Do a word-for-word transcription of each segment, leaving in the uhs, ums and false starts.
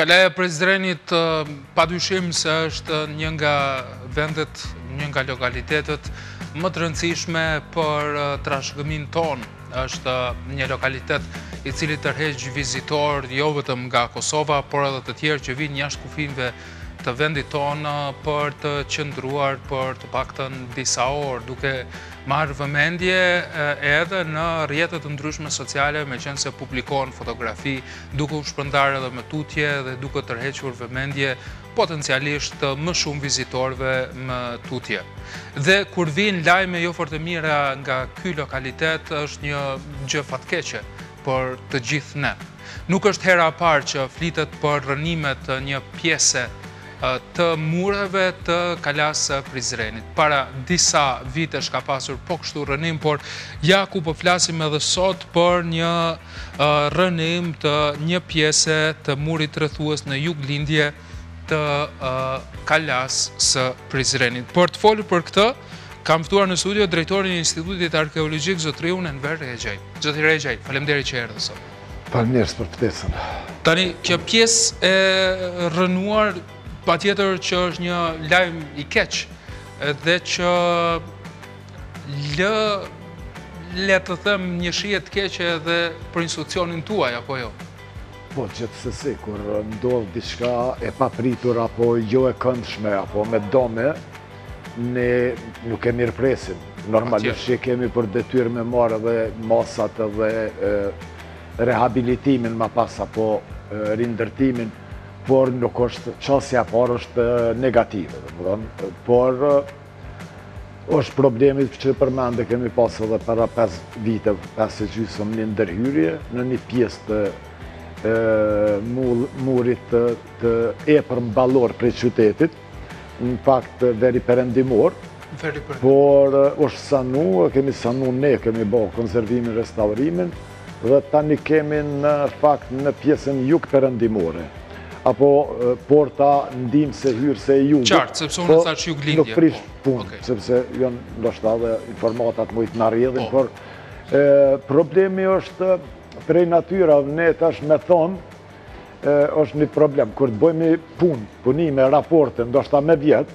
Kalaja e Prizrenit padyshim se është një nga vendet, një nga lokalitetet më të rëndësishme për trashëgiminë tonë. Është një lokalitet i cili tërheq vizitor jo vetëm nga Kosova, por edhe të tjerë që vijnë jashtë kufinjve të vendit tonë për të qëndruar për të paktën disa orë, duke marrë vëmendje edhe në rrjetet e ndryshme sociale, meqenëse se publikon fotografi, duke u shpërndarë edhe me tutje dhe duke tërhequr vëmendje potencialisht më shumë vizitorëve më tutje. Dhe kur vijnë lajme jo fort e mira nga ky lokalitet, është një gjë fatkeqe për të gjithë ne. Nuk është hera e parë që flitet për rënimet një pjese të mureve të Kalasë Prizrenit. Para disa vite shka pasur po kështu rënim, por ja ku po flasim edhe sot për një rënim të një pjese të murit rrethues në jug lindje të Kalasë së Prizrenit. Për të folur për këtë, kam ftuar në studio drejtorin e Institutit Arkeologjik, zotëriun Enver Rexhaj. Zoti Rexhaj, faleminderit që erdhe sot. Faleminderit për ftesën. Tani, kjo pjesë e rënuar patjetër që është një lajm i keq dhe që lë le të them një shije të keqe edhe për institucionin tuaj apo jo? Po, gjithsesi kur ndodh diçka e papritur apo jo e këndshme apo me dome, ne nuk e mirpresim. Normalisht që kemi për detyrë me marrë edhe masat edhe rehabilitimin më pas apo rindërtimin, por nuk është qasja parë është negative, por është problemit që përmende kemi pasë edhe para pesë vite, pesë e gjysëm një ndërhyrje në një pjesë të e, murit të epër mbalor prej qytetit, në fakt veri perëndimor, por është sanu, kemi sanu ne, kemi bo konservimin, restaurimin, dhe tani kemi në fakt në pjesën jug perëndimore. Apo porta ndim se hyrë se jugë. Qartë, sepse unë thash jugë lindje. Nuk prish punë, sepse janë ndoshta dhe informatat mujtë në rjedhin, por problemi është prej natyra, ne tash me thonë, është një problem. Kur të bojmë punë, punime, raporte, ndoshta me vjetë,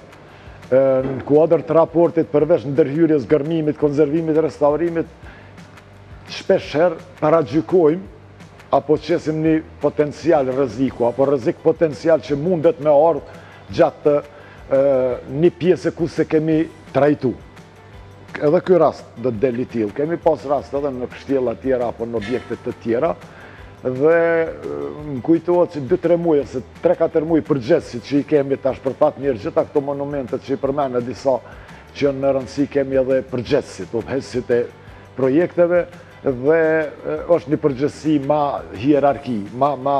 në kuadrë të raportit përveç ndërhyrjes, gërmimit, konservimit, restaurimit, shpesher paragjykojmë, apo qesim një potencial rreziku, apo rrezik potencial që mundet me ardhë gjatë një pjesë ku se kemi trajtu. Edhe ky rast dhe delitil, kemi pas rast edhe në kështjela tjera apo në objektet të tjera, dhe më kujtohet që dy tre muaj, se tre katër muaj përgjithësi që i kemi tash për pat mirë gjitha këto monumentet që i përmenë e disa që në rëndësi kemi edhe përgjithësit, udhëheqësit e projekteve, dhe është një përgjësi ma hierarki, ma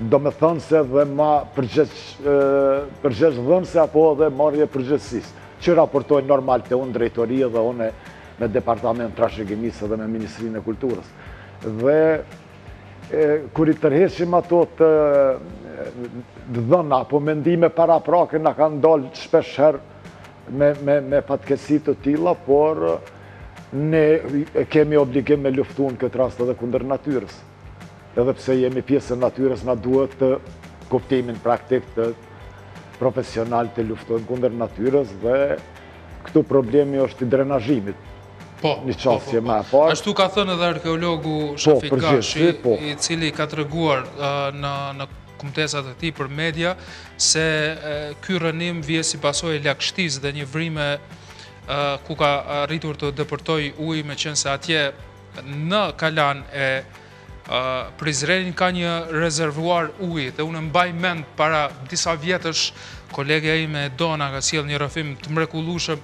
domethënëse dhe ma përgjëshdhënëse apo dhe marrje përgjësis, që raportojnë normal të unë drejtoria dhe une me Departament Trashëgimisë dhe me Ministrinë e Kulturës. Dhe kër i tërheshim ato të dhëna, apo mendime para prake, na kanë dalë shpesher me fatkesit të tila, por ne kemi obligim me luftu në këtë rast edhe kundër natyres. Edhe pse jemi pjesën natyres, na duhet të kuptimin praktik të profesional të luftu në kundër natyres dhe këtu problemi është i drenajimit. Po, po, po. Ashtu ka thënë edhe arkeologu Shafik Gashi, i cili ka treguar në kumtesat e tij për media, se ky rënim vjen si pasojë e lagështisë dhe një vrime ku ka rritur të depërtoj ujë, meqenëse se atje në Kalan e Prizrenit ka një rezervuar ujë, dhe unë mbaj mend para disa vjetësh kolegja ime Dona ka sjell një rrëfim të mrekullueshëm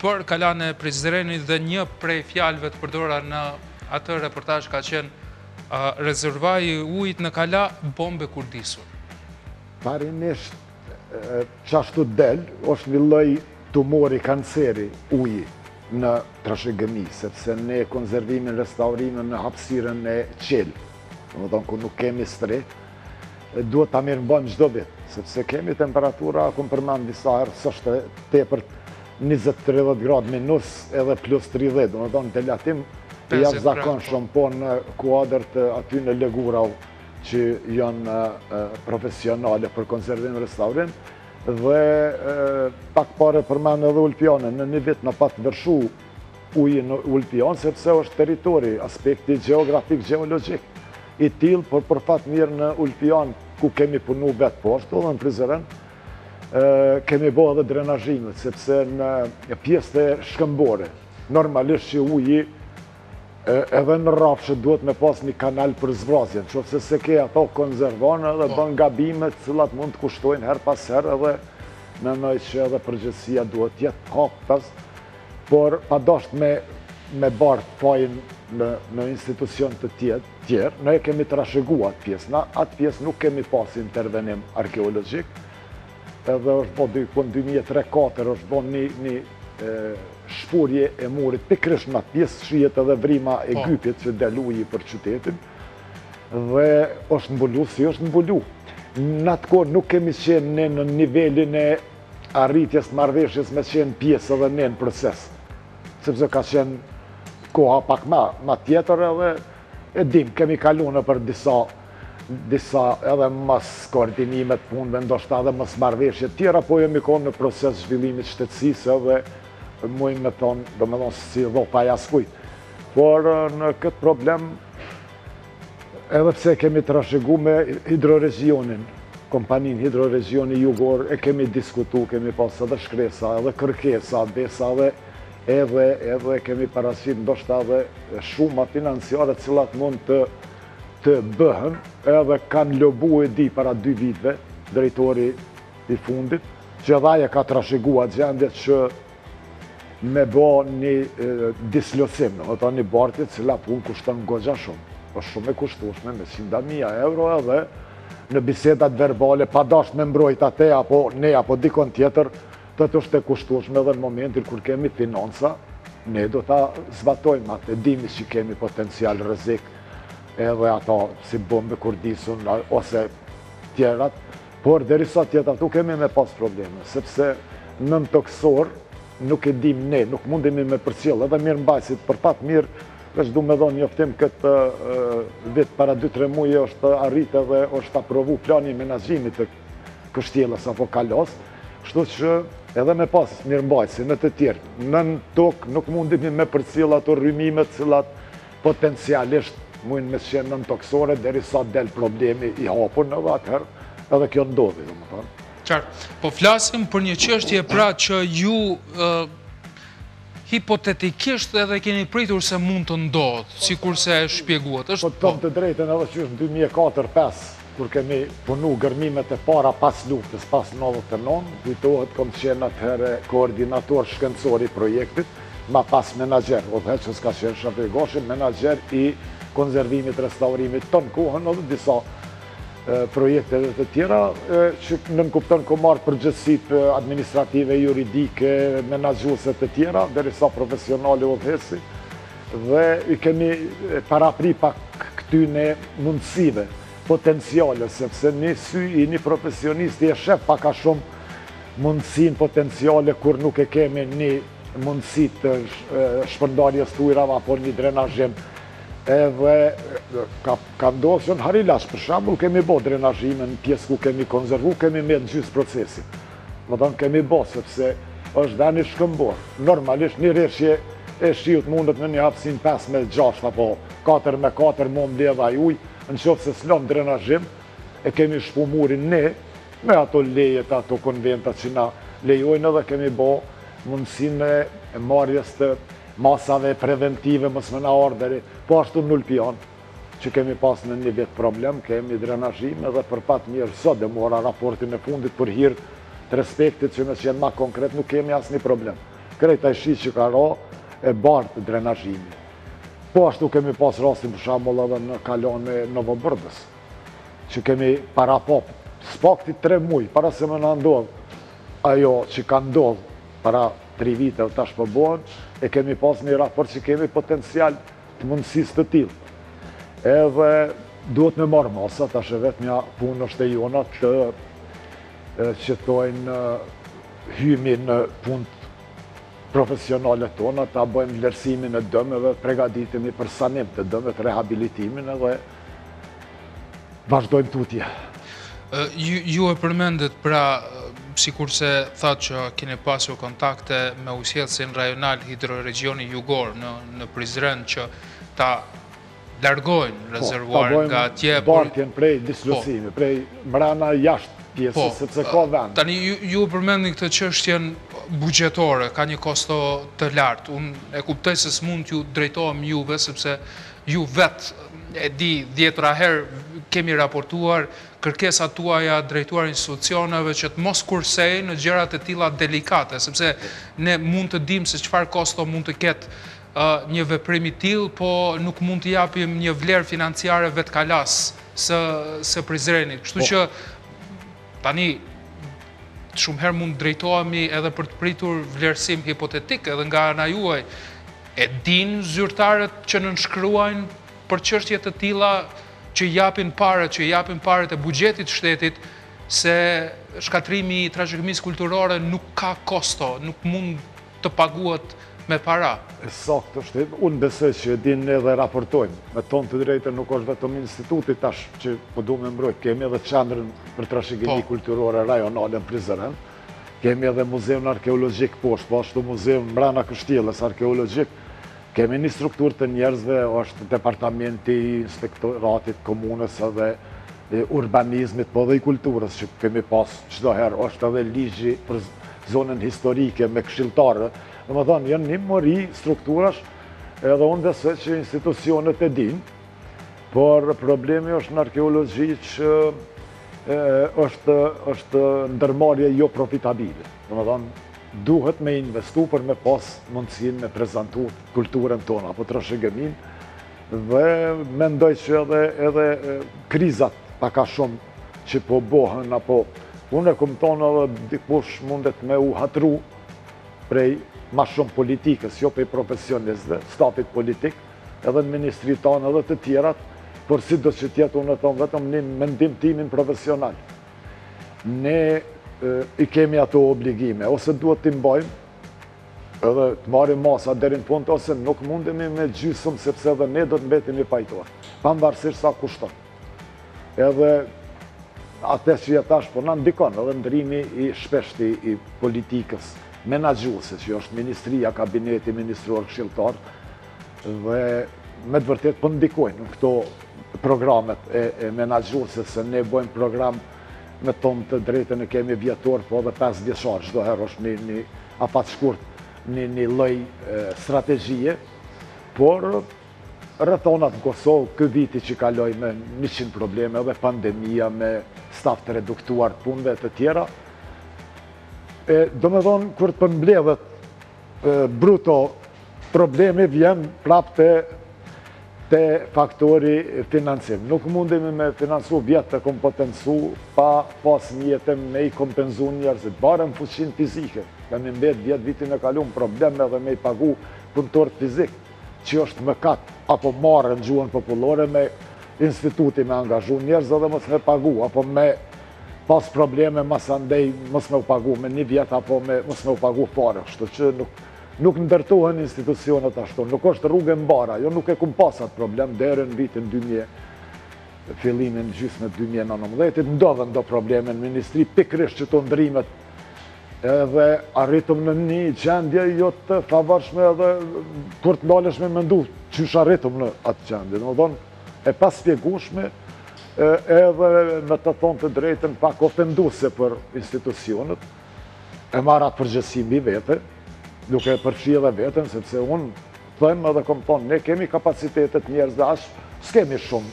për Kalan e Prizrenit dhe një prej fjalëve të përdora në atë reportazh ka qenë rezervuari ujit në Kala, bombe kurdisur. Parimisht çashtu del, është një lloj tumori, kanceri, uji në trashëgimi, sepse ne konservimin, restaurimin në hapësirën e qelë, në tonë ku nuk kemi stre, duhet ta mirëmbajmë çdo vit, sepse kemi temperatura, ku më përmend disa herë, s'është tepër njëzet deri tridhjetë gradë minus edhe plus tridhjetë, në tonë delatim, e jashtëzakonshëm po në kuadër të aty në lëgura që janë profesionale për konservim restaurim dhe pak pare përmanë edhe Ulpiane, në një vit në patë vërshu ujë në Ulpiane, sepse është teritori, aspekti geografik, geologjik, i tilë për përfat mirë në Ulpiane, ku kemi punu vetë poshtu dhe në Prizren, kemi bo edhe drenajimit, sepse në pjesë të shkëmbore, normalisht që uji edhe në rafshë duhet me pas një kanal për zbrazjen, që ofse se ke ato konzervane dhe bën gabimet cilat mund të kushtojnë her pas her edhe në nëjë që edhe përgjësia duhet jetë kaptas, por pa dasht me, me bartë fajnë në, në institucion të tjetë, tjerë, ne kemi të rashëgu atë pjesë, na atë pjesë nuk kemi pas intervenim arkeologjik, edhe është bo dykon dy mijë e tre katër është bo një, një e, shfurje e murit, pikrish në pjesë shijet edhe vrima e gypjet që deluji për qytetin dhe është mbulu si është mbulu. Në atë kohë nuk kemi qenë ne në nivelin e arritjes marrëveshjes me qenë pjesë edhe ne në proces, sepse ka qenë koha pak ma, ma tjetër edhe e dim, kemi kaluar për disa, disa edhe mas koordinimet punëve, ndoshta edhe mas marrëveshje tjera, po jemi konë në proces zhvillimit shtetësisë edhe mujnë me thonë, do me thonë si dhopa jaskujt. Por në këtë problem, edhe pse kemi të rashëgu me hidroregjionin, kompanin Hidroregjioni Jugor, e kemi diskutu, kemi pas edhe shkresa, edhe kërkesa, besa dhe edhe, edhe kemi parasit ndoshta dhe shuma financiare cilat mund të, të bëhen, edhe kanë lobu e di para dy vitve, drejtori i fundit, që dhaja ka të rashëgua gjendjet që me bo një dislosim, në ta një bartit cila pun kushton gogja shumë. është shumë e kushtushme, me njëqind mijë euro edhe në bisedat verbale, pa dasht me mbrojt atë apo ne, apo dikon tjetër, të të është e kushtushme edhe në momentin kur kemi financa, ne do ta zbatojmë atë, dimi që kemi potencial rrezik edhe ata si bombe kurdisun ose tjerat, por derisa tjetat tu kemi me pas probleme, sepse nën toksor, nuk e dim ne, nuk mundemi me përcjell, edhe mirë mbajsit, për pat mirë, është du me dhonë njoftim këtë vit para dy tre muje është arritë dhe është aprovu plani menaxhimit të kështjelës apo kalas, kështu që edhe me pas mirë mbajsin e të tjerë. Nën tokë nuk mundemi me përcjell ato rrymimet cilat potencialisht mund me qenë nën toksore derisa del problemi i hapur në atëherë, edhe kjo ndodhi, domethënë. Qartë, po flasim për një çështje pra që ju uh, hipotetikisht edhe keni pritur se mund të ndodhë, si kurse e shpjeguat. Po të tëmë të drejten edhe që është në dy mijë e katër dy mijë e pesë, kur kemi punu gërmimet e para pas luftës, pas nëntëdhjetë e nëntë, kujtohet kom qenë atëherë koordinator shkencor i projektit, ma pas menaxher, o dhe që s'ka qenë Shafirgoshi, menaxher i konservimit, restaurimit tonë kohën edhe disa projekte dhe të tjera, që nënkupton ku marë përgjësit administrative, juridike, menaxhuese të tjera, derisa profesionale udhëheci, dhe i kemi parapri pak këtyne mundësive, potenciale, sepse një sy i një profesionisti e shef pak a shumë mundësin potenciale, kur nuk e kemi një mundësit shpërndarjes të ujrave apo një drenazhim. Edhe ka, ka ndodhë që në Harilash, për shambull, kemi bo drenazhime në pjesë ku kemi konservu, kemi me në gjysë procesit. Më tonë kemi bo, sepse është dhe një shkëmbor. Normalisht një reshje e shiut mundet në një hapsin pesë me gjashtë, apo katër me katër mund bledha i uj, në qofë se s'lom drenazhim, e kemi shpu murin ne, me ato lejet, ato konventa që na lejojnë, dhe kemi bo mundësin e marjes të masave preventive, mos më na orderi, po ashtu në Ulpiane, që kemi pas në një vit problem, kemi drenazhime dhe për pat mirë, sot dhe mora raportin e fundit për hirë të respektit që me qenë ma konkret, nuk kemi asë një problem. Krejta i shi që ka ra e bartë drenazhimi. Po ashtu kemi pas rastin për shambull edhe në kalone Novobërdës, që kemi para pop, s'pakti tre muj, para se më në ndodhë, ajo që ka ndodhë para tri vite dhe tash përbohen, e kemi pas një raport që kemi potencial të mundësis të tilë. Edhe duhet me marrë masa, tash e vetë një punë është e jona të qëtojnë hymin në punë profesionalet tona, ta bëjmë vlerësimin e dëmeve, pregaditimi për sanim të dëmet, rehabilitimin edhe vazhdojmë tutje. Ju, ju e përmendet pra, sikurse thatë që keni pasur kontakte me usjellsin rajonal Hidroregjioni Jugor në, në Prizren që ta largojnë rezervuarin nga atje. Po, bartjen prej dislocimi, prej mrena jashtë pjesës, sepse ka vend. Tani, ju, ju përmendni këtë çështjen bugjetore, ka një kosto të lartë. Unë e kuptoj se s'mund t'ju drejtohem juve, sepse ju vetë e di dhjetra herë kemi raportuar kërkesat tuaja drejtuar institucioneve që të mos kursej në gjërat e tilla delikate, sepse ne mund të dim se çfarë kosto mund të ketë uh, një veprim i tillë, po nuk mund t'i japim një vlerë financiare vetkalas së, së Prizrenit. Kështu oh. që tani shumë herë mund drejtohemi edhe për të pritur vlerësim hipotetik edhe nga ana juaj. E din zyrtarët që nënshkruajnë për çështje të tilla që japin parët, që japin parët e buxhetit të shtetit, se shkatrimi i trashëgimisë kulturore nuk ka kosto, nuk mund të paguhet me para. Saktë është, unë besoj që e dinë edhe raportojmë. Me tonë të drejtën nuk është vetëm instituti tash që po duam të mbrojmë, kemi edhe qendrën për trashëgimi po. Kulturore rajonale në Prizren. Kemi edhe muzeun arkeologjik poshtë, po ashtu muzeun mbrana kështjellës arkeologjik. Kemi një strukturë të njerëzve, është departamenti i inspektoratit komunës edhe urbanizmit, po dhe i kulturës që kemi pas çdo herë, është edhe ligji për zonën historike me këshilltarë. Domethënë janë një mori strukturash, edhe unë besoj që institucionet e din, por problemi është në arkeologji që e, është është ndërmarrje jo profitabile. Domethënë duhet me investu për me pas mundësin me prezentu kulturën tonë, apo trashëgimin, dhe mendoj që edhe, edhe krizat paka shumë që po bohen, apo unë e kumton edhe dikush mundet me u hatru prej ma shumë politikës, jo prej profesionistëve, stafit politik, edhe në ministri tanë edhe të tjerat, por si do që tjetë unë e tonë vetëm një mendim timin profesional. Ne i kemi ato obligime, ose duhet t'i mbajmë edhe të marim masa deri në punt, ose nuk mundemi me gjysëm, sepse edhe ne do të mbetim i pajtuar, pavarësisht sa kushton. Edhe atë që ja tash po na ndikon edhe ndrimi i shpeshti i politikës menaxhuese, që është ministria, kabineti ministror, këshilltar, dhe me të vërtet po ndikojnë këto programet e, e menaxhuese, se ne bëjmë program me tonë të drejtën e kemi vjetor, po edhe pesë vjeçar, çdo herë është një, një afat shkurt, një, një lloj strategjie, por rrethonat në Kosovë, ky viti që kaloi me njëqind probleme, edhe pandemia, me staf të reduktuar punëve të tjera. E, do me thonë, kur të përmbledhet bruto, problemi vjen prapë te te faktori financim. Nuk mundemi me financu vjetë të kompetencu pa pas një jetem me i kompenzu njerëzit. Barën fuqin fizike, kanë mbet vjetë vitin e kalum probleme dhe me i pagu punëtor fizik, që është mëkat, apo marrë në gjuhën popullore me instituti me angazhu njerëz dhe mos me pagu, apo me pas probleme mas andej mos me u pagu me një vjetë, apo me, mos me u pagu fare, kështu që nuk Nuk ndërtohen institucionet ashtu, nuk është rrugë mbara, jo nuk e kum pas atë problem deri në vitin dy mijë, fillimin gjysmë dy mijë e nëntëmbëdhjetë, ndodhen do probleme në ministri, pikërisht që të ndrimet, edhe arritëm në një gjendje jo të favorshme edhe kur të lalesh me mendu çysh arritëm në atë gjendje, domethënë e paspjegueshme edhe me të thonë të drejtën pak ofenduese për institucionet, e marr atë përgjegjësi mbi vete. Duke e përfshi edhe vetën, sepse unë thëmë edhe kom thonë, ne kemi kapacitetet njerëz dhe ashtë, s'kemi shumë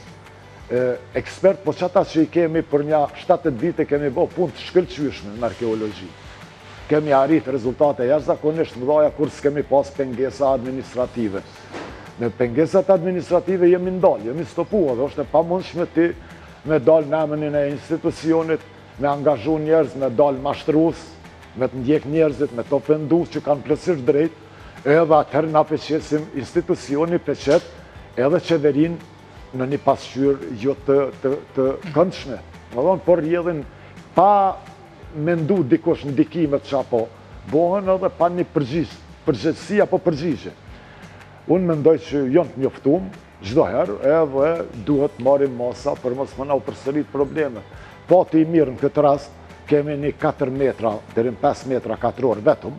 e, ekspert, po çata që i kemi për një shtatë vite kemi bo punë të shkëlqyeshme në arkeologji. Kemi arrit rezultate jashtëzakonisht mëdha kur s'kemi pas pengesa administrative. Në pengesat administrative jemi ndalë, jemi stopuar, dhe është e pamundshme ti me dalë në emrin e institucionit, me angazhu njerëz, me dalë mashtrues, me të ndjek njerëzit, me të ofendu që kanë plotësisht drejt, edhe atëherë na peqesim institucioni peqet edhe qeverin në një pasqyrë jo të, të, të këndshme. Por rjedhin pa mendu dikush ndikimet që apo bohen edhe pa një përgjigj, përgjegjësi apo përgjigje. Unë mendoj që janë të njoftuar çdo herë edhe duhet marrim masa për mos më na u përsërit probleme. Pati i mirë në këtë rast kemi një katër metra deri në pesë metra katror vetëm.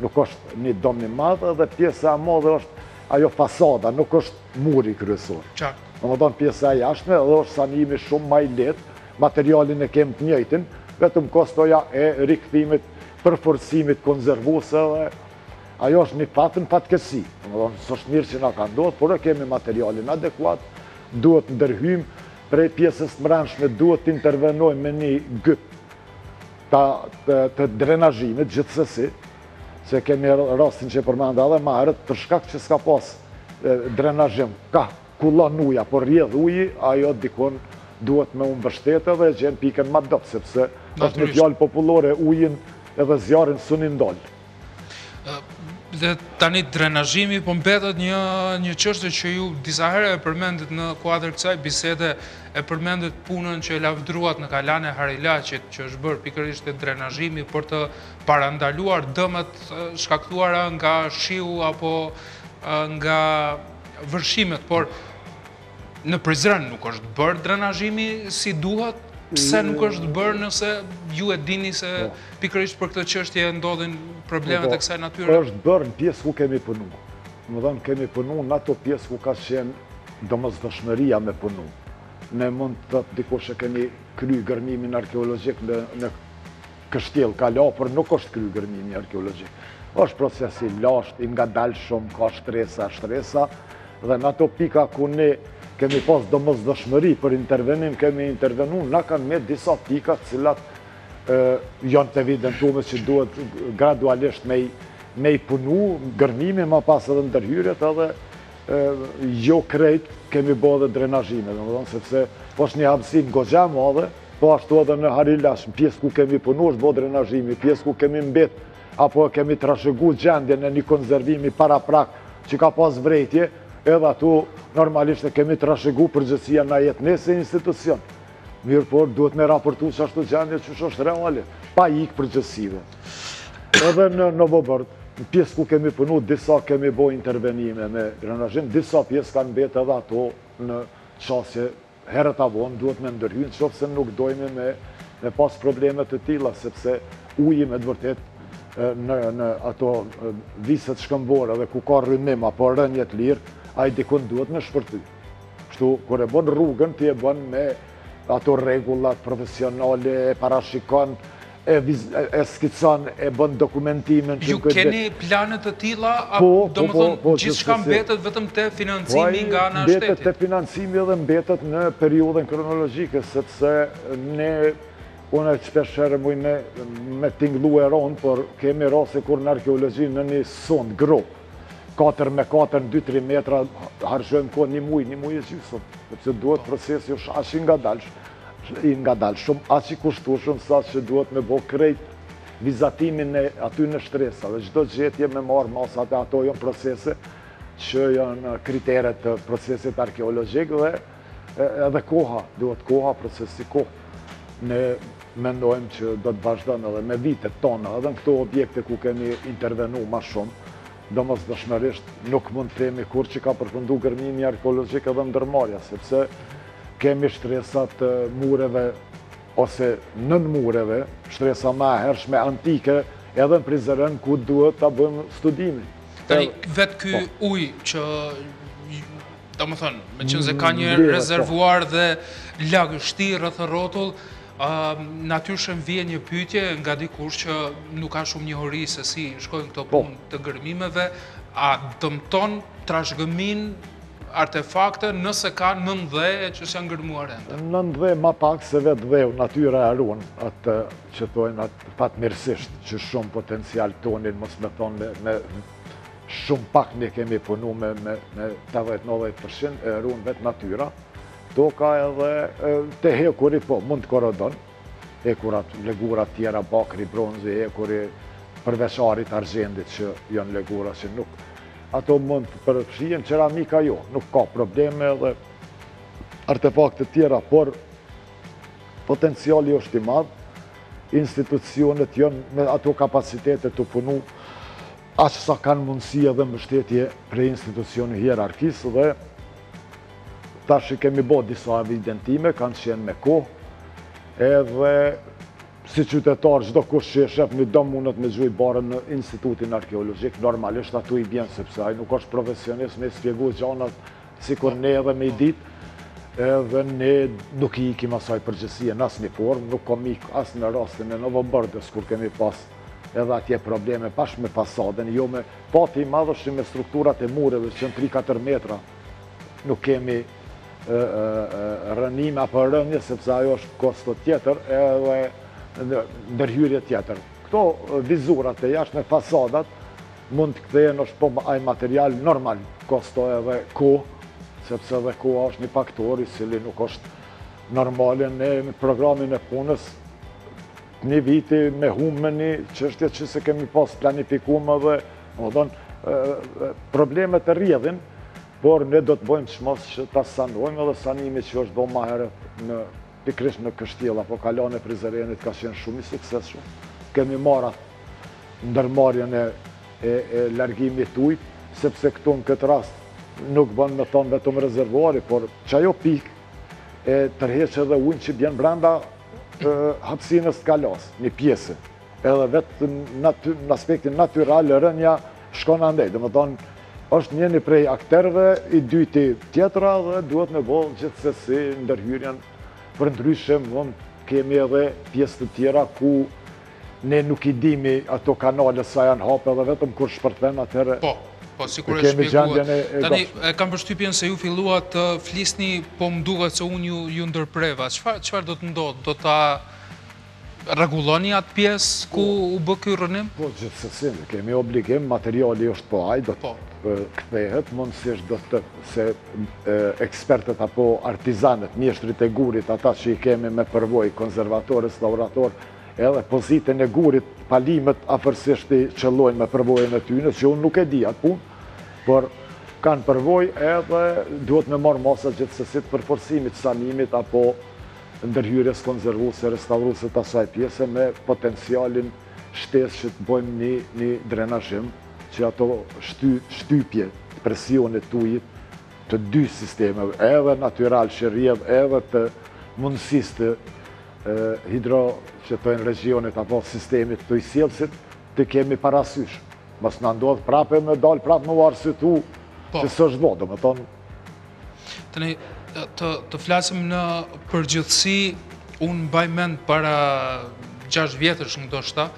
Nuk është një dom i madh dhe pjesa e madhe është ajo fasada, nuk është muri kryesor. Çakt. Domethënë pjesa e jashtme dhe është sanimi shumë më i lehtë, materialin e kemi të njëjtin, vetëm kostoja e rikthimit, përforcimit konservuese dhe ajo është një patën patkeqësi. Domethënë s'është mirë që na ka ndodhur, por e kemi materialin adekuat, duhet ndërhyjmë prej pjesës së mbrëmshme, duhet të intervenojmë me një gyp ta të drenazhimit gjithsesi. Se kemi rastin që përmenda edhe më herët, për shkak që s'ka pas drenazhim, ka kullon uja, por rrjedh uji, ajo dikon duhet me mbështetë dhe gjen pikën më dobët, sepse është një fjalë popullore, ujin edhe zjarrin sunin dal. Dhe tani drenazhimi po mbetet një një çështje që ju disa herë e përmendet në kuadër kësaj bisede, e përmendet punën që e lavdruat në Kalane e Harilaçit, që është bërë pikërisht e drenazhimi për të parandaluar dëmet shkaktuara nga shiu apo nga vërshimet, por në Prizren nuk është bërë drenazhimi si duhet, pse nuk është bërë nëse ju e dini se pikërisht për këtë çështje ndodhin problemet e kësaj natyre? Është bërë në pjesë ku kemi punuar. Domethënë kemi punuar në ato pjesë ku ka qenë domosdoshmëria me punuar. Ne mund të dikush e kemi kry gërmimin arkeologjik në kështjell Kala, por nuk është kry gërmimi arkeologjik. Është procesi lasht, i ngadalshëm, ka shtresa, shtresa, dhe në ato pika ku ne kemi pas domosdoshmëri për intervenim, kemi intervenu, na kanë me disa pika cilat janë të evidentuar që duhet gradualisht me i punu, gërmimi më pas edhe ndërhyrjet edhe jo krejt kemi bërë dhe drenazhime, sepse është një hapësirë goxha e madhe, po ashtu edhe në Harilaç, pjesë ku kemi punuar është bërë drenazhimi, pjesë ku kemi mbet, apo kemi trashëguar gjendjen e një konservimi paraprak që ka pas vrejtje, edhe ato normalisht e kemi trashëguar përgjithësia na jetë nëse institucion. Mirë por duhet me raportuar që ashtu gjendje që është reale, pa ikë përgjithësive. Edhe në Novobord, në pjesë ku kemi punu, disa kemi bo intervenime me drenazhim, disa pjesë kanë betë edhe ato në qasje herët avon, duhet me ndërhyjnë, qoftë se nuk dojme me pas problemet të tila, sepse uji me dëvërtet në ato viset shkëmbore dhe ku ka rënim apo rënjet lirë, a i dikun duhet me shpërty. Kështu, kër e bon rrugën, ti e bon me ato regullat profesionale, parashikon, e skican, e bën dokumentimin. Ju keni planet të tila, apo do më thonë gjithë shka mbetet vetëm të financimi nga në shtetit? Mbetet të financimi dhe mbetet në periodën kronologike, sepse ne, unë e qpeshere muj me tinglu e ronë, por kemi rase kur në arkeologji në një sond, grop, katër me katër, dy tri metra, hargjojmë kohë një muj, një muj e gjysëm, sepse duhet procesi është ashin nga dalshë, i nga dalë shumë, aqë i kushtu shumë sa që duhet me bo krejt vizatimin e aty në shtresa dhe gjdo gjetje me marë masat e ato jënë procese që jënë kriteret të procesit arkeologjik dhe edhe koha, duhet koha, procesi kohë. Ne mendojmë që do të vazhdojmë edhe me vitet tona edhe në këto objekte ku kemi intervenu ma shumë, domosdoshmërisht nuk mund të themi kur që ka përfundu gërmimi arkeologjik edhe ndërmarrja, sepse kemi shtresat mureve ose nën mureve, shtresa ma hershme antike, edhe në Prizren ku duhet ta bëjmë studimin. Tani, vetë ky ujë që, do më thënë, me qenë se ka një rezervuar dhe lagështi rreth rrotull, natyrshëm vije një pyetje nga dikush që nuk ka shumë njohuri se si shkojnë këto punë të gërmimeve, a dëmton trashëgimin artefakte nëse ka nën dhe që s'janë gërmuar ende? Nën dhe ma pak se vetë dheu, natyra e ruan atë që tojnë atë fatmirësisht që shumë potencial tonin, mos me thonë me shumë pak ne kemi punu me tetëdhjetë nëntëdhjetë përqind e ruan vetë natyra. To ka edhe të hekuri po, mund të korodon, hekurat, legurat tjera, bakri, bronzi, hekuri, përveçarit, argjendit që janë legura që nuk ato mund të përfshien, ceramika jo, nuk ka probleme dhe artefakte tjera, por potenciali është i madhë, institucionet janë me ato kapacitetet të punu, aqë sa kanë mundësia dhe mbështetje prej institucioni hierarkisë dhe Tash kemi bërë disa evidentime, kanë qenë me kohë, edhe si qytetar çdo kush që e shef një dom mundet me gjujt barën në Institutin Arkeologjik, normalisht aty i bjen sepse ai nuk është profesionist me shpjegoj gjanat sikur ne edhe me i ditë, edhe ne nuk i ikim asaj përgjësie në asnjë formë, nuk komik as në rastin e Novobërdës kur kemi pas edhe atje probleme pash me fasadën, jo me pati i madhësh me strukturat e mureve që në tre katër metra nuk kemi rënime apo rënje sepse ajo është kosto tjetër edhe ndërhyrje tjetër. Këto vizurat e jashtë me fasadat mund të kthehen është po ai material normal, kosto edhe kohë, sepse edhe koha është një faktor i cili nuk është normale në programin e punës. Një viti me humë një çështje që se kemi pas planifikuar dhe problemet e rrjedhin, por ne do të bëjmë çmos që ta sanojmë edhe sanimi që është bërë më herët në pikërisht në Kështjell apo Kalaja e Prizrenit ka qenë shumë i suksesshëm. Kemi marrë ndërmarrjen e e largimit të ujit, sepse këtu në këtë rast nuk bën me thonë vetëm rezervuari, por çajo pikë e tërheq edhe ujin që vjen brenda hapësinës Kalas, një pjesë. Edhe vetë në aspektin natyral rënja shkon andaj, domethënë është njëri prej aktorëve, i dyti tjetra dhe duhet me bollë gjithsesi ndërhyrjen. Përndryshe kemi edhe pjesë të tjera ku ne nuk i dimi ato kanale sa janë hapë edhe vetëm kur shpërthen atëherë. Po, po sigurisht kemi gjendjen e tani e kam përshtypjen se ju filluat të flisni, po më duket se unë ju, ju ndërpreva. Çfarë çfarë do të ndodhë? Do ta rregulloni atë pjesë ku u bë ky rënim? Po gjithsesi kemi obligim, materiali është po ai do të kthehet, mundësisht do të se ekspertët apo artizanët, mjeshtrit e gurit, ata që i kemi me përvojë, konservator, restaurator, edhe pozitën e gurit, palimet afërsisht i qellojnë me përvojën e tyre, që unë nuk e di atë punë, por kanë përvojë edhe duhet me marr masa gjithsesi të përforcimit, sanimit apo ndërhyrjes konservuese, restauruese të asaj pjese me potencialin shtesë që të bëjmë një, një drenazhim, që ato shty, shtypje, presionit të ujit të dy sistemeve, edhe natural që rrjedh, edhe të mundësisë të e, hidro që të enregionit apo sistemit të isjellësit, të kemi parasysh. Mos na ndodh prapë me dal prapë me arsytu që s'është vë, domethënë. Tani të të flasim në përgjithësi, unë mbaj mend para gjashtë vjetësh ndoshta,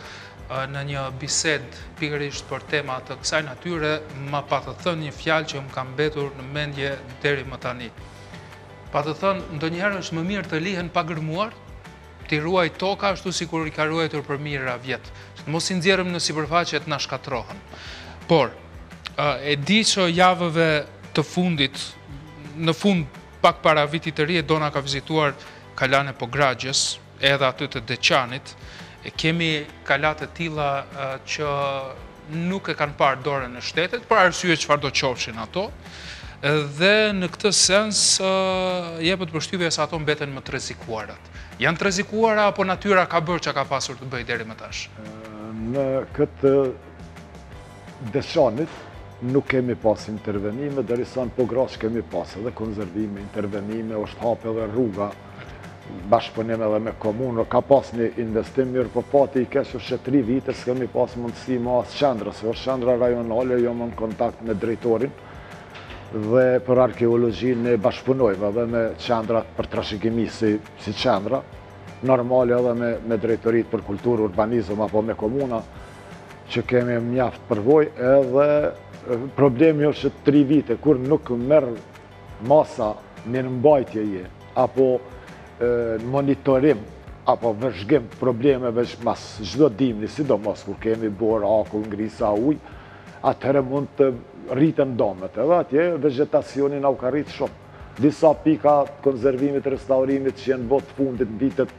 në një bisedë pikërisht për tema të kësaj natyre, ma pa të thënë një fjalë që më ka mbetur në mendje deri më tani. Pa të thënë, ndonjëherë është më mirë të lihen pa gërmuar, të ruaj toka ashtu sikur i ka ruajtur për mijëra vjet. Mos i nxjerrim në sipërfaqe të na shkatrohen. Por e di që javëve të fundit, në fund pak para vitit të ri, Dona ka vizituar Kalanë e Pogragjës, edhe aty të Deçanit. E kemi kalat e tilla uh, që nuk e kanë parë dorën në shtetet, për arsye çfarë do qofshin ato, dhe në këtë sens uh, jepet përshtypja se ato mbeten më të rrezikuarat. Janë të rrezikuara apo natyra ka bërë çka ka pasur të bëjë deri më tash? Në këtë Deçanit nuk kemi pas intervenime, derisa në Pogrash kemi pas edhe konservime, intervenime, është hapë edhe rruga bashkëpunim edhe me komunë, ka pas një investim mirë, po pati i kesh është që tri vite s'kemi pas mundësi ma asë qendrës, është qendra rajonale, jo më në kontakt me drejtorin, dhe për arkeologji ne bashkëpunojmë edhe me qendrat për trashëgimi si, si qendra, normale edhe me, me drejtorit për kulturë, urbanizëm apo me komuna, që kemi mjaft përvojë, edhe problemi është që tri vite, kur nuk merr masa në mbajtjeje, apo monitorim apo vëzhgim problemeve mas çdo dimni, sidomos kur kemi borë, akull, ngrisa, ujë, atëherë mund të rriten domet. Edhe atje vegetacioni na u ka rrit shumë. Disa pika konservimit, restaurimit që janë botë fundit në vitet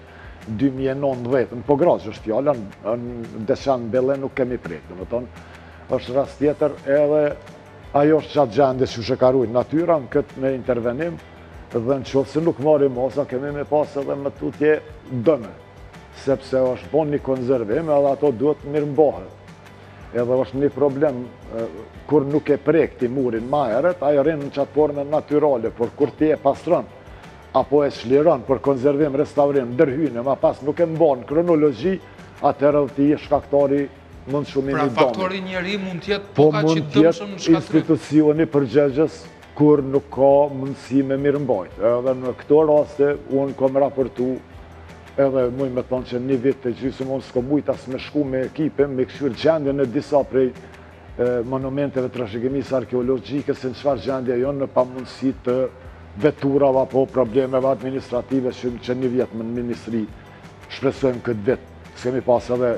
dy mijë e nëntëmbëdhjetë, në Pogrash është fjala, në Deçan Belle nuk kemi prek, domethënë është rast tjetër edhe ajo është çat gjendje që ka ruajtur natyra në këtë me intervenim. Dhe në qoftë se nuk marim osa, kemi me pas edhe më tutje dëme, sepse është bon një konservim edhe ato duhet mirëmbohet. edhe është një problem kur nuk e prek ti murin më herët, ai rrin në çat formë natyrale, por kur ti e pastron apo e shliron për konservim, restaurim, ndërhyrje, më pas nuk e mban kronologji, atëherë ti je shkaktari mund shumë i dëmshëm. Pra faktori njeri mund të jetë po ka çit dëmshëm në shkatrim. Institucioni përgjegjës kur nuk ka mundësi me mirëmbajtje. Edhe në këto raste unë kam raportu edhe muj me thonë që një vit të gjysmë unë s'ko mujt as me shku me ekipe, me këshyrë gjendje në disa prej monumenteve trashëgimisë arkeologjike, se në çfarë gjendje janë në pamundësi të veturave apo problemeve administrative që një vit më në ministri shpresojmë këtë vit. S'kemi pas edhe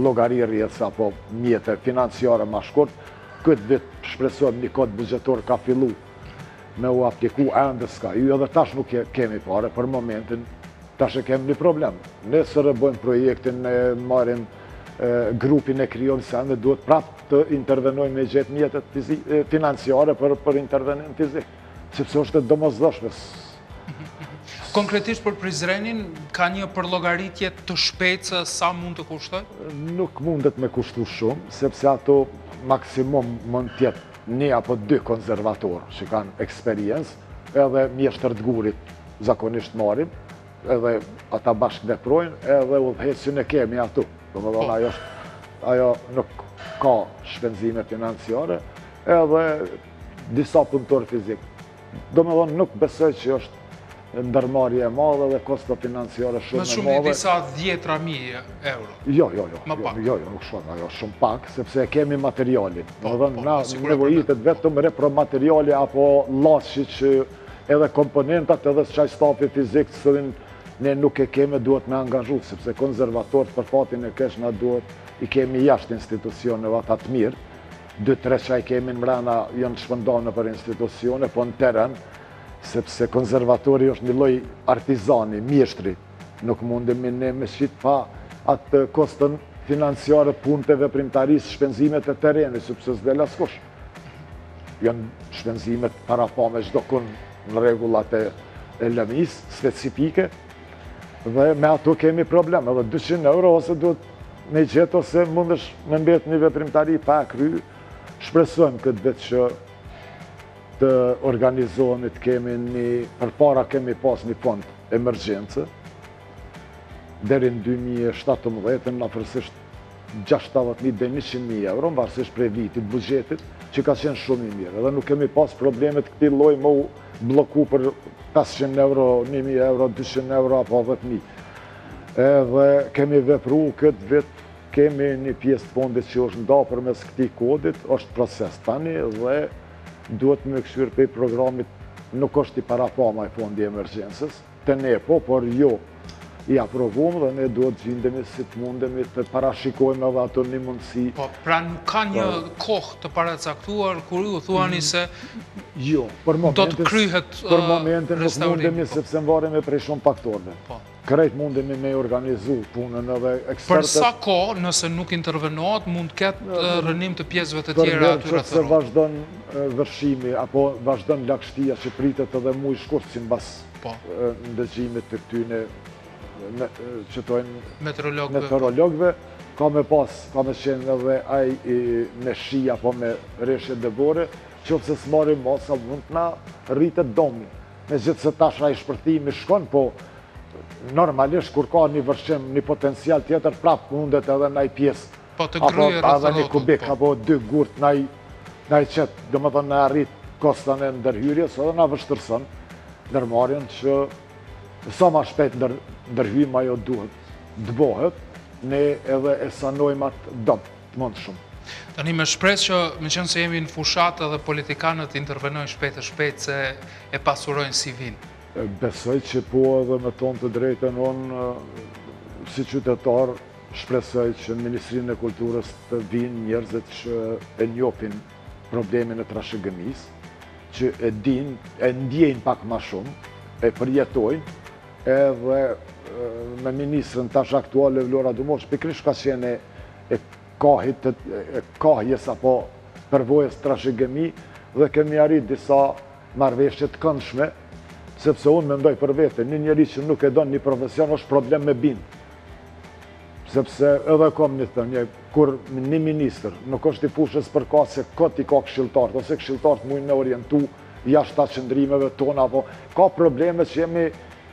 llogari rrjedhës apo mjete financiare më shkurt, këtë vit shpresojmë një kod buxhetor ka fillu me u apliku, ende s'ka hyrë, edhe tash nuk kemi pare për momentin. Tash e kemi një problem. Ne sërëbojmë projektin, ne marim grupin e krijon, se ne duhet prapë të intervenojmë me gjetë mjetet financiare për, për intervenim fizik, sepse është e domosdoshme. Konkretisht për Prizrenin, ka një përllogaritje të shpejtë sa mund të kushtoj? Nuk mundet me kushtu shumë, sepse ato maksimum mund tjetë një apo dy konservatorë që kanë eksperiencë, edhe mjeshtër të gurit zakonisht marim, edhe ata bashkë veprojnë, edhe udhëhecin e kemi ato. Domethënë ajo është ajo nuk ka shpenzime financiare, edhe disa punëtor fizik. Domethënë nuk besoj që është ndërmarrje e madhe dhe kosto financiare shumë e madhe. Më shumë disa dhjetra mijë euro. Jo, jo, jo. Më pak. Jo, jo, nuk shumë, ajo shumë pak, sepse kemi materialin. Domethënë na nevojitet vetëm repromateriale apo llaçi që edhe komponentat edhe çaj stafi fizik cilin ne nuk e kemi duhet me angazhu, sepse konservatorët për fatin e kesh na duhet i kemi jashtë institucioneve ata të mirë. dy tre çaj kemi në mrena janë shpëndarë në për institucione, po në teren, sepse konservatori është një lloj artizani, mjeshtri. Nuk mundemi ne me shit pa atë kostën financiare, punët e veprimtarisë, shpenzimet e terenit, sepse s'del askush. Janë shpenzimet para pa me çdo kun në regullat e lëmis, specifike, dhe me ato kemi problem, edhe dyqind euro ose duhet me gjetë, ose mund është me mbet një veprimtari pa kry. Shpresojmë këtë vetë që të organizohemi, të kemi një, për para kemi pas një fond emergjence, deri në dy mijë e shtatëmbëdhjetë, në afërsisht gjashtëdhjetë mijë deri në njëqind mijë euro, në varësisht prej vitit, buxhetit, që ka qenë shumë i mirë, edhe nuk kemi pas problemet këti lloj më u bloku për pesëqind euro, një mijë euro, dyqind euro, apo dhjetë mijë. Edhe kemi vepru këtë vit, kemi një pjesë të fondit që është nda për mes këti kodit, është proces tani dhe duhet me këshyrë për programit, nuk është i parapama i fondi emergjensës, të ne po, por jo i aprovum dhe ne duhet gjindemi si të mundemi të parashikojmë edhe ato një mundësi. Po, pra nuk ka një kohë të paracaktuar, kur ju thuani se jo, do të kryhet restaurim. Për momentin nuk mundemi, sepse më varemi prej shumë faktorëve. Krejt mundemi me organizu punën edhe ekspertët. Për sa kohë, nëse nuk intervenohet, mund të ketë rënim të pjesëve të tjera aty rrethuron? Për se vazhdon vërshimi, apo vazhdon lagështia që pritet edhe muj shkurt si mbas ndëgjimit të këtyne meteorologëve, ka me pas, ka me qenë edhe aj me shi apo me reshje dëbore, që përse s'marim masa mund t'na rritet domi. Me gjithë se tash aj shpërthimi shkon, po normalisht kur ka një vërshim, një potencial tjetër, prapë mundet edhe naj pjesë, apo edhe një kubik, apo dy gurt naj qetë, dhe më dhe në arrit kostën e ndërhyrjes, edhe në vështërësën nërmarjen që sa ma shpejt ndërhyjmë ajo duhet dëbohet, ne edhe e sanojmë atë dëmë të mund shumë. Tani me shpresë që, me qenë se jemi në fushatë dhe politikanët intervenojnë shpejt e shpejt se e pasurojnë si vinë. Besoj që po edhe me tonë të drejten onë, si qytetar, shpresoj që në Ministrinë e Kulturës të vinë njerëzit që e njopin problemin e trashëgimisë, që e dinë, e ndjejnë pak ma shumë, e përjetojnë, edhe me ministrën tash aktuale Vlora Dumosh, pikrish ka qene e kahjes apo përvojës trashëgimi dhe kemi arrit disa marrëveshje të këndshme, sepse unë mendoj për vete, një njeri që nuk e don një profesion është problem me bin, sepse edhe kom një thënje, kur një minister nuk është i pushës përka se këtë i ka këshiltarët, ose këshiltarët mujnë me orientu jashtë atë qëndrimeve tona, apo ka probleme që jemi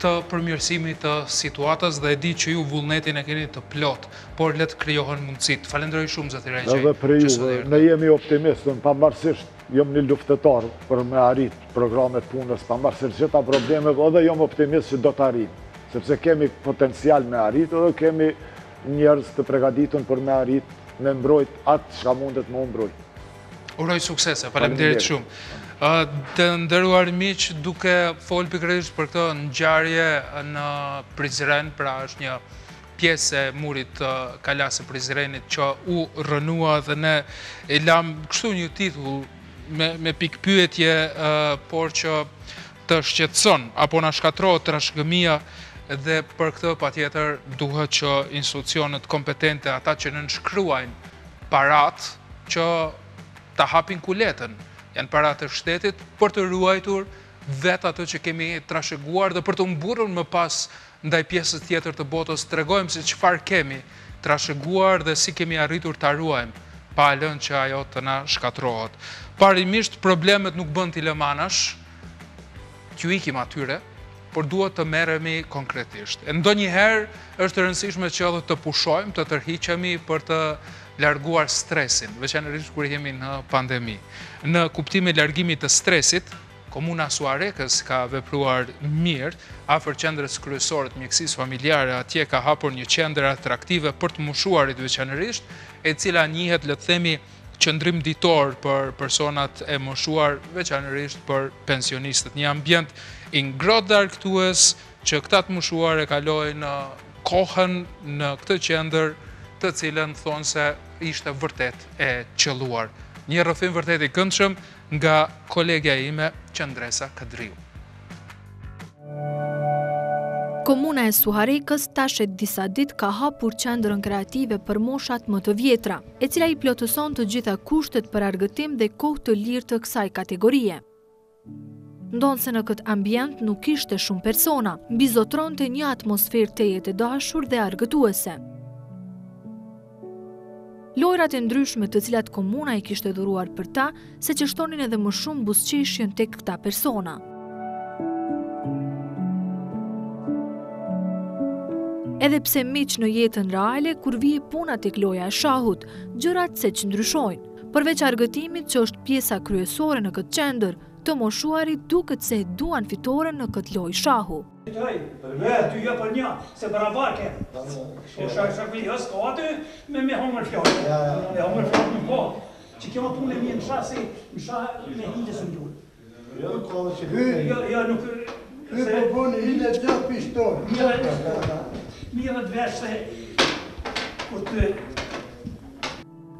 të përmirësimit të situatës dhe e di që ju vullnetin e keni të plot, por le të krijohen mundësit. Falenderoj shumë zoti Rexhaj. Edhe për ju, ne jemi optimistë, pavarësisht jam një luftëtar për me arrit programet punës, pavarësisht gjitha problemet, edhe jam optimist që do të arrijmë, sepse kemi potencial me arrit, edhe kemi njerëz të përgatitur për me arrit, me mbrojt atë çka mundet me mbrojt. Uroj suksese, faleminderit shumë. Të nderuar miq, duke fol pikërisht për këtë ngjarje në Prizren, pra është një pjesë e murit të Kalaja e Prizrenit që u rënua dhe ne e lam kështu një titull me, me pikpyetje, por që të shqetëson apo na shkatrohet trashëgimia dhe për këtë patjetër duhet që institucionet kompetente, ata që nënshkruajnë parat që ta hapin kuletën, janë paratë e shtetit për të ruajtur vetë ato që kemi trashëguar dhe për të mburur më pas ndaj pjesës tjetër të botës, tregojmë se çfarë kemi trashëguar dhe si kemi arritur ta ruajmë, pa lënë që ajo të na shkatrohet. Parimisht problemet nuk bën ti lëmanash, t'ju ikim atyre, por duhet të merremi konkretisht. E ndonjëherë është e rëndësishme që edhe të pushojmë, të tërhiqemi për të larguar stresin, veçanërisht kur jemi në pandemi. Në kuptimin e largimit të stresit, Komuna e Suharekës ka vepruar mirë, afër qendrës kryesore të mjekësisë familjare, atje ka hapur një qendër atraktive për të moshuarit veçanërisht, e cila njihet, le të themi, qëndrim ditor për personat e moshuar, veçanërisht për pensionistët. Një ambient i ngrohtë dhe argëtues që këta të moshuar e kalojnë kohën në këtë qendër, të cilën thonë se ishte vërtet e qelluar. Një rrëfim vërtet i këndshëm nga kolegja ime Qëndresa Kadriu. Komuna e Suharekës tash e disa ditë ka hapur qendrën kreative për moshat më të vjetra, e cila i plotëson të gjitha kushtet për argëtim dhe kohë të lirë të kësaj kategorie. Ndonë se në këtë ambient nuk ishte shumë persona, bizotronte një atmosferë teje të dashur dhe argëtuese. Lojrat e ndryshme të cilat komuna i kishte dhuruar për ta, se që shtonin edhe më shumë buzëqeshjen tek këta persona. Edhe pse miq në jetën reale, kur vije puna tek loja e shahut, gjërat se që ndryshojnë. Përveç argëtimit që është pjesa kryesore në këtë qendër, të moshuarit duket se duan fitoren në këtë lojë shahu.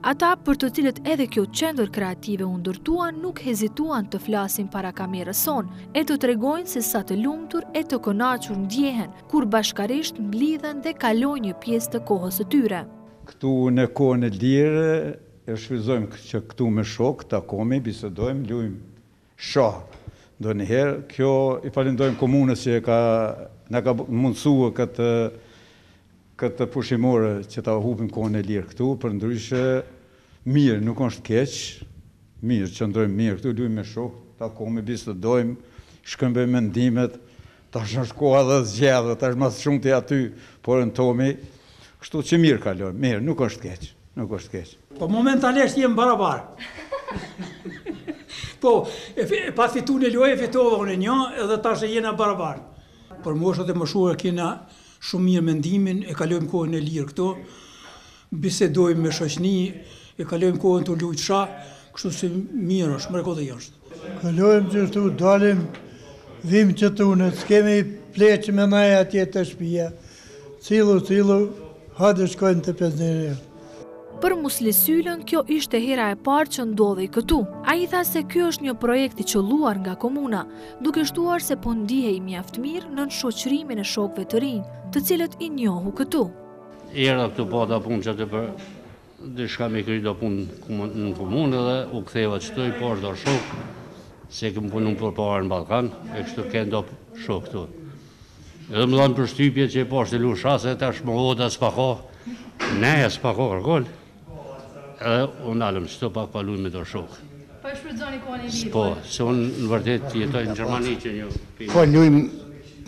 Ata për të cilët edhe kjo qendër kreative u ndërtuan nuk hezituan të flasin para kamerës son, e të tregojnë se sa të lumtur e të kënaqur ndjehen, kur bashkarisht mblidhen dhe kalojnë një pjesë të kohës së tyre. Këtu në kohën e lirë, e shfrytëzojmë që këtu me shok, takomi, bisedojmë, luajmë shah. Ndonjëherë, kjo i falenderojmë komunës që ka, na ka mundsuar këtë këtë pushimore që ta hupim kohën e lirë këtu, për ndryshe mirë, nuk është keq, mirë, qëndrojmë mirë këtu, luajmë me shokë, takohemi, bisedojmë, shkëmbejmë mendimet, tash është koha dhe zgjedhje, tash më shumë ti aty, por në tomi, kështu që mirë kalojmë, mirë, nuk është keq, nuk është keq. Po momentalisht jemi barabar. Po, pas fituar në lojë, fitova unë një, edhe tash jena barabar. Për moshat e moshuara kena shumë mirë mendimin, e kalojmë kohën e lirë këto, bisedojmë me shoqni, e kalojmë kohën të luajmë shah, kështu se mirë është, mrekulli është. Kalojmë gjithashtu, dalim, vim qëtu, ne s'kemi pleqë me na atje të shtëpia, cilu, cilu, hajde shkojmë të peznerë. Për Muslesylën, kjo ishte hera e parë që ndodhej këtu. Ai tha se kjo është një projekt i qelluar nga komuna, duke shtuar se po ndihej mjaft mirë nën shoqërimin e shokëve të rinj, të cilët i njohu këtu. Era këtu po ata punë që të bër, diçka me kry do punë në komunë dhe u ktheva çtoj poshtë do shok, se këm punu përpara në Ballkan, e kështu kanë do shok këtu. Edhe më dhanë përshtypje që poshtë lushase tash më hodha spako, ne spako rgol. Unë alëm qëto pak paluj me do shok. Pa shpërdzoni kohën e lirë? Po, se unë në vërtet jetoj në Gjermani që një... Po lujmë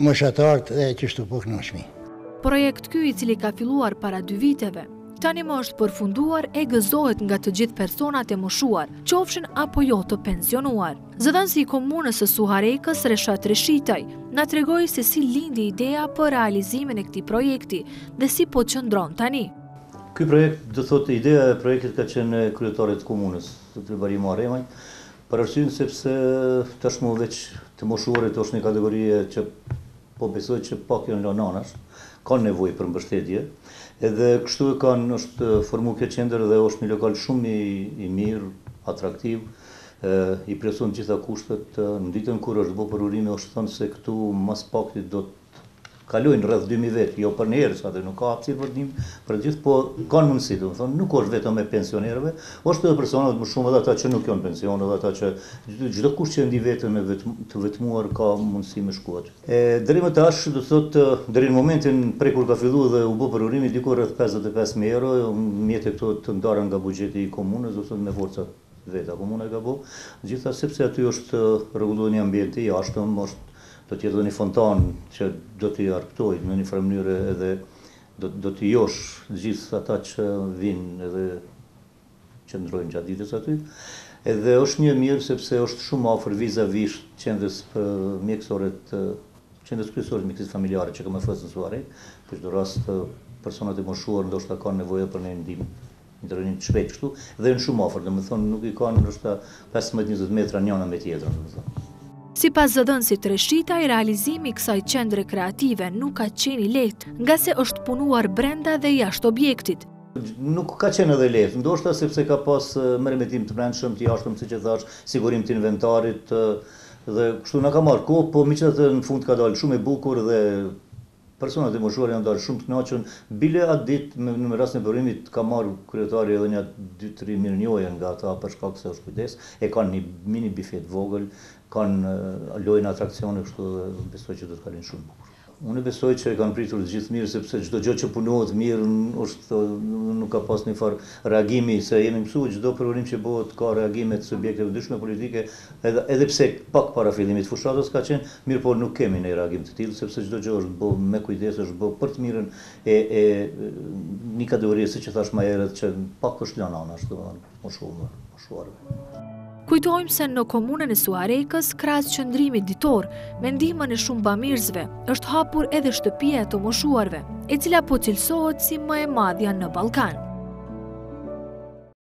më shatartë dhe qështu po kënaqemi. Projekt ky i cili ka filluar para dy viteve, tani më është përfunduar e gëzohet nga të gjithë personat e moshuar, qofshin apo jo të pensionuar. Zëdhënësi i komunës së Suharekës, Reshat Reshitaj, na tregoi se si lindi ideja për realizimin e këtij projekti dhe si po qëndron tani. Ky projekt, do thotë, ideja e projektit ka qenë kryetare të komunës, të përbarim Arrëmaj, për arsyen sepse tashmë veç të moshuarit është një kategori që po besoj që pak janë lënë anash, kanë nevojë për mbështetje, edhe kështu e kanë është formuar këtë qendër dhe është një lokal shumë i, i mirë, atraktiv, e, i plotson gjitha kushtet. Në ditën kur është bërë urimi, është thënë se këtu mas pakti do të kalojnë rreth dy mijë vetë, jo për njerëz, atë nuk ka hapësirë vërdim, për gjithë, po kanë mundësi, domethënë nuk është vetëm me pensionerëve, është edhe personat më shumë, edhe ata që nuk kanë pension, edhe ata që çdo kush që ndi vetëm e të vetmuar ka mundësi me shkuar. E deri më tash, do thotë, deri në momentin prej kur ka filluar dhe u bë përurimi diku rreth pesëdhjetë e pesë mijë euro, mjetet këto të ndara nga buxheti i komunës, do thotë me forca vetë komuna e ka bë, gjithsesi sepse aty është rregulluar një ambient i jashtëm, është do t'jetë dhe një fontan që do t'i arptoj në një farë mënyrë edhe do, do t'i josh gjithë ata që vinë edhe që ndrojnë gjatë ditës aty. Edhe është një mirë sepse është shumë afër vizavish qendrës mjekësore të qendrës kryesore të mjekësisë familjare që ka më fësë në Suharekë, për çdo rast personat e moshuar ndoshta kanë nevojë për një ndihmë, një ndërhyrje të shpejtë kështu dhe janë shumë afër, domethënë nuk i kanë ndoshta pesëmbëdhjetë deri në njëzet metra njëra me tjetrën, domethënë. Sipas zëdhënësit Reshitaj, realizimi i kësaj qendre kreative nuk ka qenë i lehtë, nga se është punuar brenda dhe jashtë objektit. Nuk ka qenë edhe lehtë, ndoshta sepse ka pas mërmetim të brendshëm, të jashtëm, siç e thash, sigurim të inventarit dhe kështu na ka marrë kohë, po megjithatë në fund ka dalë shumë e bukur dhe personat e moshuar janë dalë shumë të kënaqur. Bile atë ditë në rastin e burimit ka marrë kryetari edhe një dy tri mirënjohje nga ata për shkak se është kujdes, e kanë një mini bifet vogël, kanë lojnë atraksione, kështu dhe besoj që do të kalojnë shumë bukur. Unë besoj që e kanë pritur të gjithë mirë, sepse çdo gjë që punohet mirë është, nuk ka pas një farë reagimi, se jemi mësuar çdo provurim që bëhet ka reagime të subjekteve të ndryshme politike, edhe, edhe pse pak para fillimit të fushatës ka qenë, mirë por nuk kemi ndonjë reagim të tillë, sepse çdo gjë është bërë me kujdes, është bërë për të mirën e, e një kategorie, siç e thash më herët, që pak është lënë anash, domethënë, moshuar, moshuarve. Kujtojmë se në komunën e Suharekës, krahas qëndrimit ditor, me ndihmën e shumë bamirësve, është hapur edhe shtëpia e të moshuarve, e cila po cilësohet si më e madhja në Ballkan.